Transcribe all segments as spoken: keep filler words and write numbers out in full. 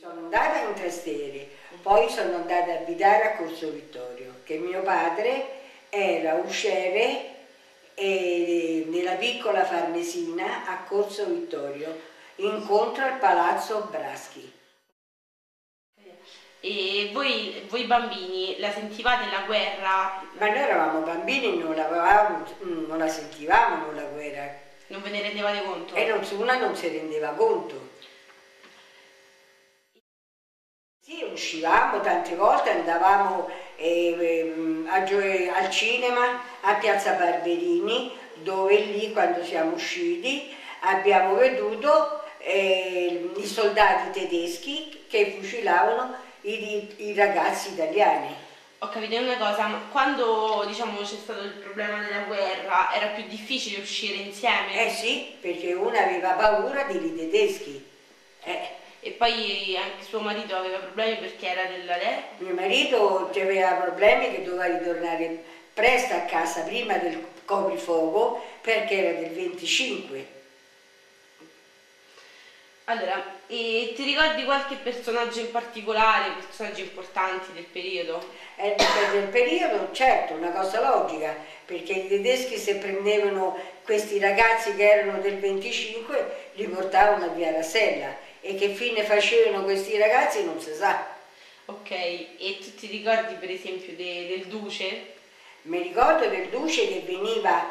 Sono andata in Trastevere, poi sono andata a abitare a Corso Vittorio, che mio padre era usciere e nella piccola Farnesina a Corso Vittorio, incontro al Palazzo Braschi. E voi, voi bambini la sentivate la guerra? Ma noi eravamo bambini, non la, avevamo, non la sentivamo non la guerra. Non ve ne rendevate conto? E non, una non si rendeva conto. Sì, uscivamo tante volte, andavamo eh, eh, al cinema a Piazza Barberini, dove lì quando siamo usciti abbiamo veduto eh, i soldati tedeschi che fucilavano I, i ragazzi italiani. Ho capito una cosa, ma quando diciamo c'è stato il problema della guerra era più difficile uscire insieme? Eh sì, perché uno aveva paura dei tedeschi. Eh. E poi anche suo marito aveva problemi perché era della guerra? Mio marito aveva problemi che doveva ritornare presto a casa prima del coprifuoco perché era del venticinque. Allora, e ti ricordi qualche personaggio in particolare, personaggi importanti del periodo? Eh, del periodo, certo, una cosa logica, perché i tedeschi se prendevano questi ragazzi che erano del venticinque li portavano a Via Rasella e che fine facevano questi ragazzi non si sa. Ok, e tu ti ricordi per esempio de, del Duce? Mi ricordo del Duce che veniva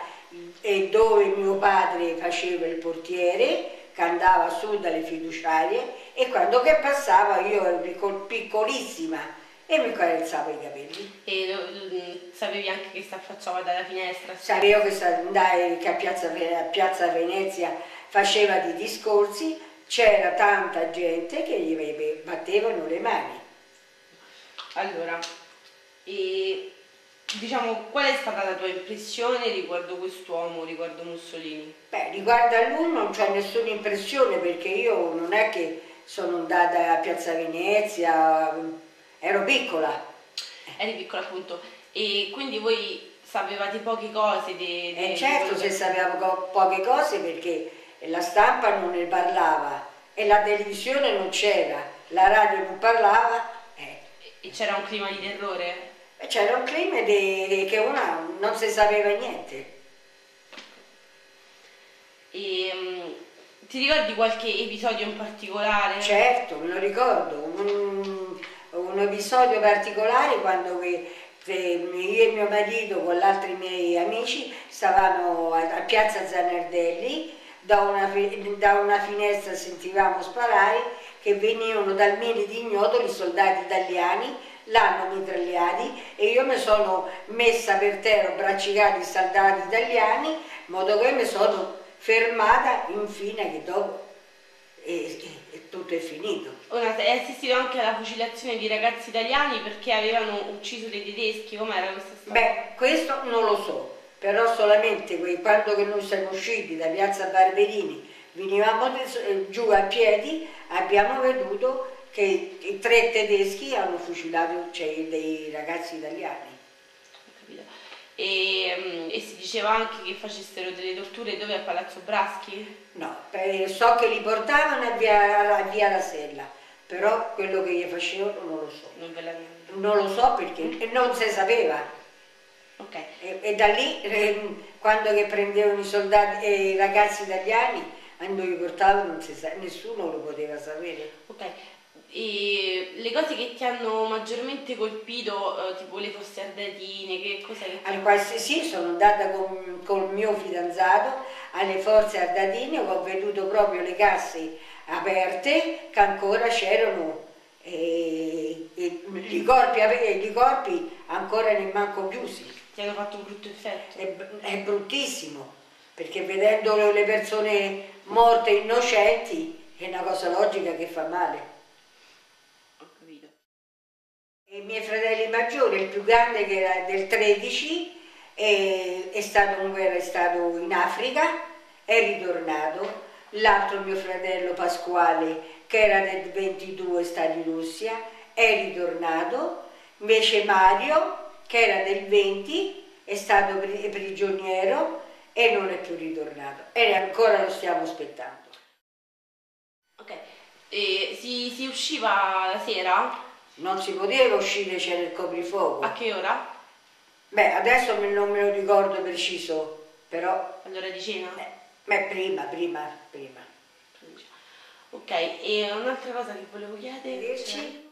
e dove mio padre faceva il portiere, che andava su dalle fiduciarie e quando che passava io ero piccolissima e mi carezzavo i capelli. E sapevi anche che si affacciava dalla finestra? Sapevo che, andai, che a, Piazza, a Piazza Venezia faceva dei discorsi, c'era tanta gente che gli battevano le mani. Allora, e diciamo, qual è stata la tua impressione riguardo quest'uomo, riguardo Mussolini? Beh, riguardo a lui non c'è nessuna impressione perché io non è che sono andata a Piazza Venezia, ero piccola. Eri piccola appunto, e quindi voi sapevate poche cose? De, de, eh certo, se sapevo co poche cose perché la stampa non ne parlava e la televisione non c'era, la radio non parlava. Eh. E c'era un clima di terrore? C'era un clima che una non si sapeva niente. E, um, ti ricordi qualche episodio in particolare? Certo, me lo ricordo. Un, un episodio particolare quando che, che io e mio marito con altri miei amici stavamo a, a Piazza Zanardelli, da una, da una finestra sentivamo sparare che venivano dal mare di ignoto i soldati italiani. L'hanno mitragliati e io mi sono messa per terra, ho braccicato i soldati italiani, in modo che mi sono fermata, infine che dopo e, e tutto è finito. Ora, hai assistito anche alla fucilazione di ragazzi italiani perché avevano ucciso dei tedeschi, com'era questa storia? Beh, questo non lo so, però solamente quando noi siamo usciti da Piazza Barberini, venivamo giù a piedi, abbiamo veduto che i tre tedeschi hanno fucilato, cioè, dei ragazzi italiani. Ho capito. E, e si diceva anche che facessero delle torture dove, a Palazzo Braschi? No, per, so che li portavano a via, a via La Sella, però quello che gli facevano non lo so. Non, ve la... non lo so perché non si sapeva. Okay. E, e da lì, quando che prendevano i soldati e i ragazzi italiani, quando li portavano non si sa, nessuno lo poteva sapere. Okay. E le cose che ti hanno maggiormente colpito, eh, tipo le Fosse Ardeatine, che cos'è che ti... allora, sì, sono andata con, con il mio fidanzato alle Fosse Ardeatine, ho veduto proprio le casse aperte che ancora c'erano eh, eh, i, i corpi ancora nemmeno chiusi. Ti hanno fatto un brutto effetto? È, è bruttissimo, perché vedendo le persone morte innocenti è una cosa logica che fa male. I miei fratelli maggiori, il più grande che era del tredici, è, è, stato, era stato in Africa, è ritornato. L'altro mio fratello Pasquale, che era del ventidue, sta in Russia, è ritornato. Invece Mario, che era del venti, è stato prigioniero e non è più ritornato. E ancora lo stiamo aspettando. Ok. E si si, si usciva la sera? Non si poteva uscire, c'era il coprifuoco. A che ora? Beh, adesso non me lo ricordo preciso, però... All'ora di cena? Beh, beh, prima, prima, prima. Ok, e un'altra cosa che volevo chiedere... Dirci?